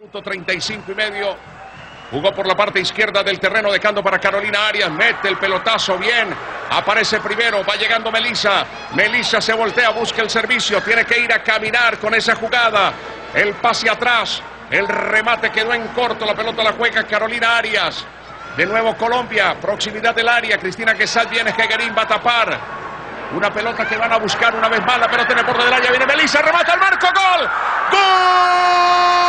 Minuto 35 y medio. Jugó por la parte izquierda del terreno, dejando para Carolina Arias. Mete el pelotazo bien. Aparece primero. Va llegando Melissa. Melissa se voltea, busca el servicio. Tiene que ir a caminar con esa jugada. El pase atrás. El remate quedó en corto. La pelota la juega Carolina Arias. De nuevo Colombia. Proximidad del área. Cristina Guesad viene. Heguerín va a tapar. Una pelota que van a buscar una vez más. La pelota en el borde del área. Viene Melissa. Remata al marco. ¡Gol! ¡Gol!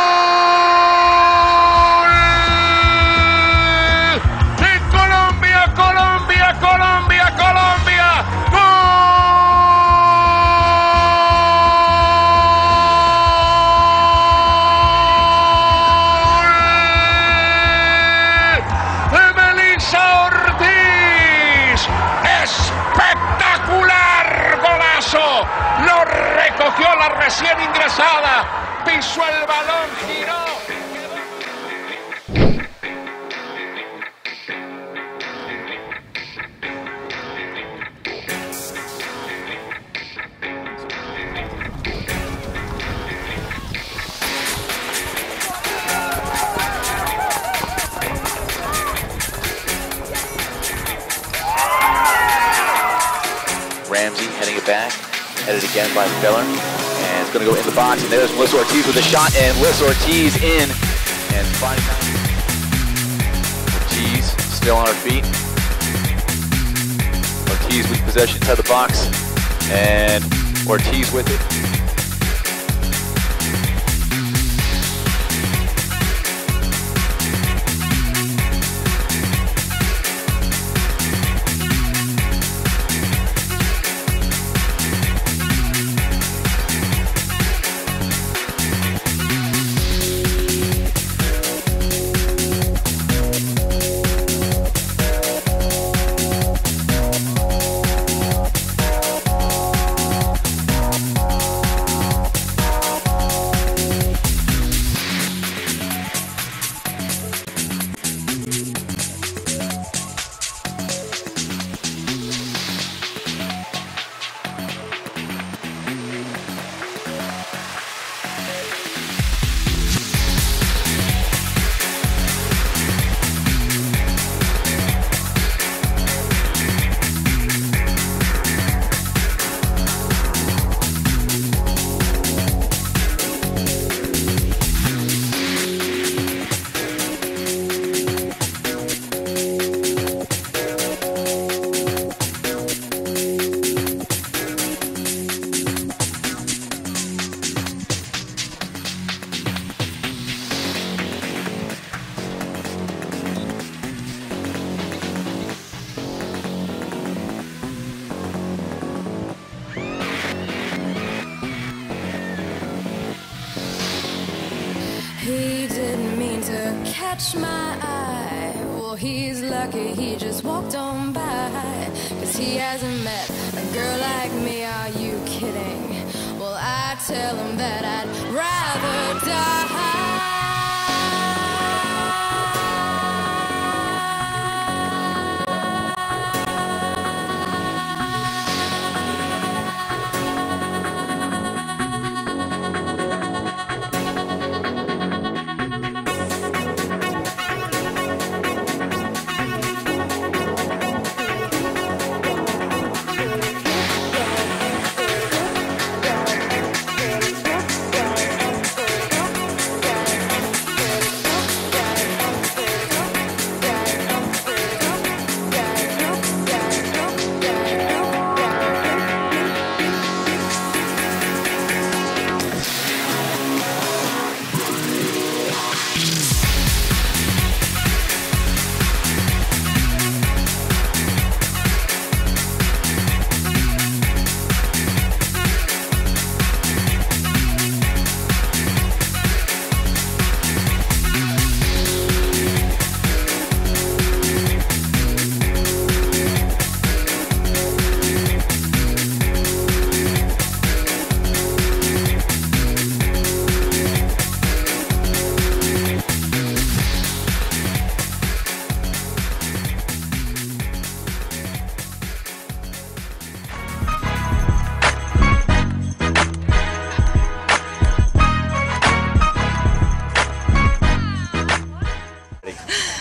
¡Espectacular golazo! Lo recogió la recién ingresada, pisó el balón, giró. Heading it back, headed again by Feller, and it's going to go in the box, and there's Melissa Ortiz with a shot, and Melissa Ortiz in, and finding Ortiz still on her feet. Ortiz with possession inside the box, and Ortiz with it. He didn't mean to catch my eye. Well, he's lucky he just walked on by, 'cause he hasn't met a girl like me, are you kidding? Well, I tell him that I'd rather die.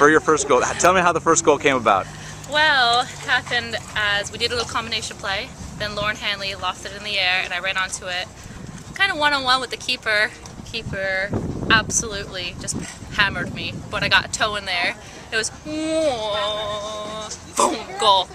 for your first goal. Tell me how the first goal came about. Well, it happened as we did a little combination play. Then Lauren Hanley lofted it in the air and I ran onto it, kind of one-on-one with the keeper. Keeper absolutely just hammered me, but I got a toe in there. It was, whoa, boom, goal.